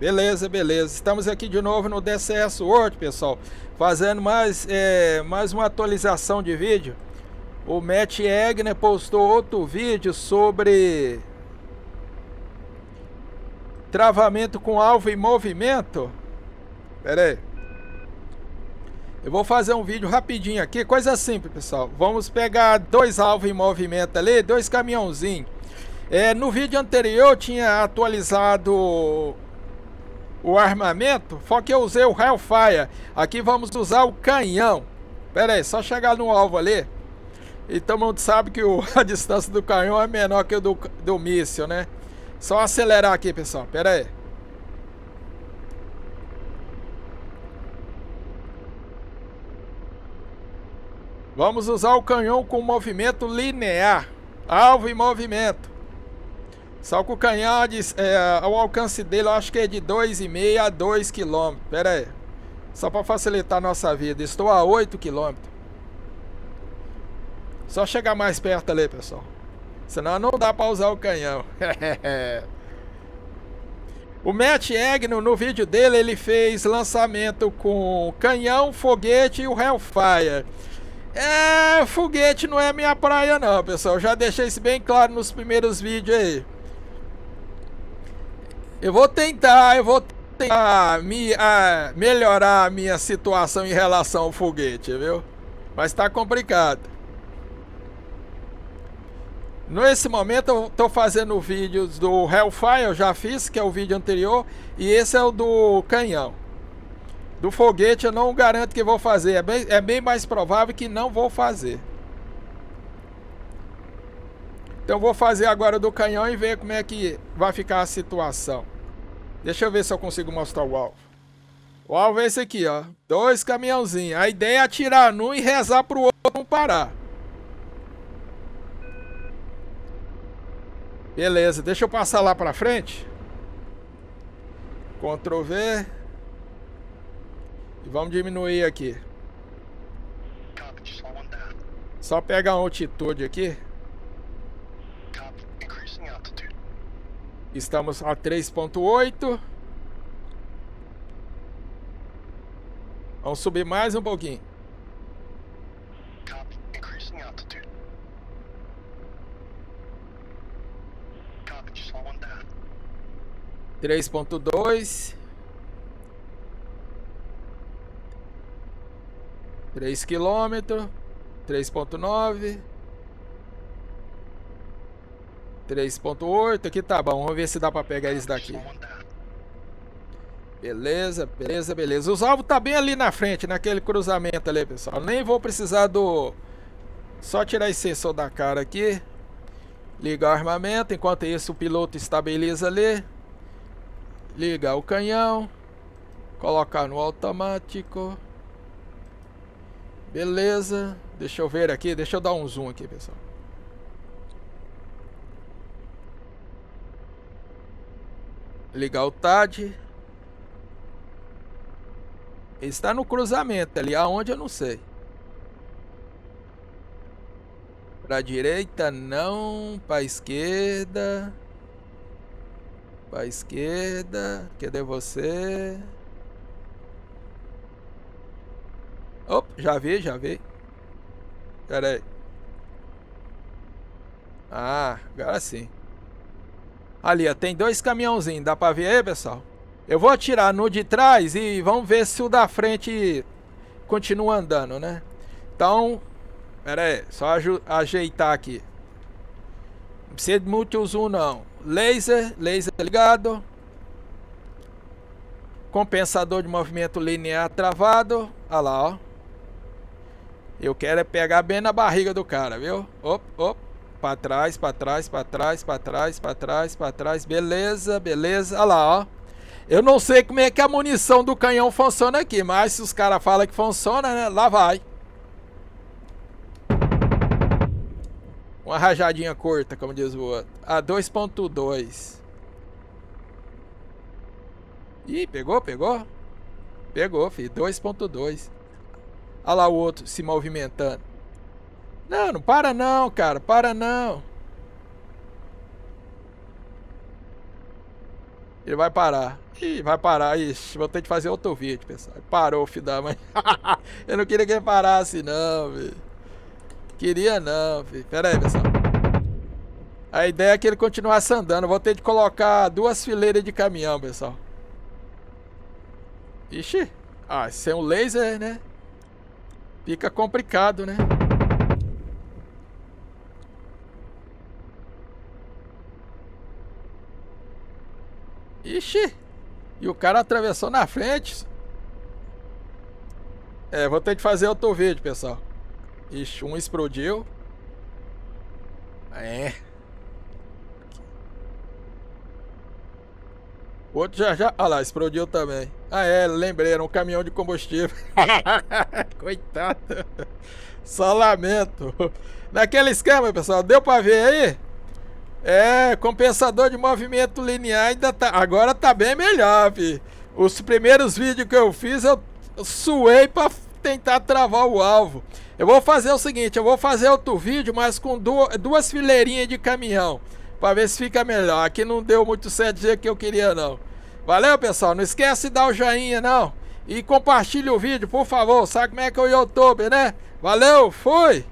Beleza, beleza. Estamos aqui de novo no DCS World, pessoal. Fazendo mais uma atualização de vídeo. O Matt Egner postou outro vídeo sobre travamento com alvo em movimento. Pera aí. Eu vou fazer um vídeo rapidinho aqui. Coisa simples, pessoal. Vamos pegar dois alvos em movimento ali, dois caminhãozinhos. No vídeo anterior eu tinha atualizado o armamento, só que eu usei o Hellfire. Aqui vamos usar o canhão. Pera aí, só chegar no alvo ali. E todo mundo sabe que a distância do canhão é menor que a do míssil, né? Só acelerar aqui, pessoal. Pera aí. Vamos usar o canhão com movimento linear. Alvo em movimento. Só que o canhão, o alcance dele, eu acho que é de 2,5 a 2 km. Pera aí. Só para facilitar a nossa vida. Estou a 8 km. Só chegar mais perto ali, pessoal. Senão não dá para usar o canhão. O Matt Egner, no vídeo dele, ele fez lançamento com canhão, foguete e o Hellfire. Foguete não é minha praia não, pessoal. Eu já deixei isso bem claro nos primeiros vídeos aí. Eu vou tentar melhorar a minha situação em relação ao foguete, viu? Mas tá complicado. Nesse momento eu tô fazendo vídeos do Hellfire, eu já fiz, que é o vídeo anterior. E esse é o do canhão. Do foguete eu não garanto que vou fazer. É bem mais provável que não vou fazer. Então eu vou fazer agora do canhão e ver como é que vai ficar a situação. Deixa eu ver se eu consigo mostrar o alvo. O alvo é esse aqui, ó. Dois caminhãozinhos. A ideia é atirar num e rezar pro outro não parar. Beleza, deixa eu passar lá pra frente. Ctrl V. Vamos diminuir aqui. Só pegar uma altitude aqui. Estamos a 3,8. Vamos subir mais um pouquinho. Copy, 3,2. 3 km, 3,9, 3,8, aqui tá bom, vamos ver se dá pra pegar eles daqui. Beleza, beleza, beleza. Os alvos tá bem ali na frente, naquele cruzamento ali, pessoal. Nem vou precisar do... Só tirar esse sensor da cara aqui. Liga o armamento, enquanto isso o piloto estabiliza ali. Liga o canhão. Colocar no automático. Beleza, deixa eu ver aqui, deixa eu dar um zoom aqui, pessoal. Ligar o TAD. Está no cruzamento ali, aonde eu não sei. Pra direita não, pra esquerda. Pra esquerda, cadê você? Opa, já vi, já vi. Pera aí. Ah, agora sim. Ali, ó, tem dois caminhãozinhos. Dá pra ver aí, pessoal? Eu vou atirar no de trás e vamos ver se o da frente continua andando, né? Então, pera aí. Só ajeitar aqui. Não precisa de muito zoom, não. Laser, laser ligado. Compensador de movimento linear travado. Olha lá, ó. Eu quero é pegar bem na barriga do cara, viu? Op, op. Pra trás, pra trás, pra trás, pra trás, pra trás, pra trás. Beleza, beleza. Olha lá, ó. Eu não sei como é que a munição do canhão funciona aqui, mas se os caras falam que funciona, né? Lá vai. Uma rajadinha curta, como diz o outro. A 2,2. Ih, pegou, pegou. Pegou, filho. 2,2. Olha lá o outro se movimentando. Não, não para não, cara. Para não. Ele vai parar. Ih, vai parar. Ixi, vou ter que fazer outro vídeo, pessoal. Parou, filho da mãe. Eu não queria que ele parasse, não, velho. Queria não, filho. Pera aí, pessoal. A ideia é que ele continuasse andando. Eu vou ter que colocar 2 fileiras de caminhão, pessoal. Ixi. Ah, sem um laser, né? Fica complicado, né? Ixi! E o cara atravessou na frente. É, vou ter que fazer outro vídeo, pessoal. Ixi, um explodiu. É. O outro já... Ah lá, explodiu também. Ah é, lembrei, era um caminhão de combustível. Coitado. Só lamento. Naquele esquema, pessoal, deu pra ver aí? É, compensador de movimento linear ainda tá, agora tá bem melhor, filho. Os primeiros vídeos que eu fiz, eu suei pra tentar travar o alvo. Eu vou fazer o seguinte, eu vou fazer outro vídeo, mas com 2 fileirinhas de caminhão, pra ver se fica melhor. Aqui não deu muito certo do jeito que eu queria, não. Valeu, pessoal, não esquece de dar o joinha, não. E compartilha o vídeo, por favor, sabe como é que é o YouTube, né? Valeu, fui!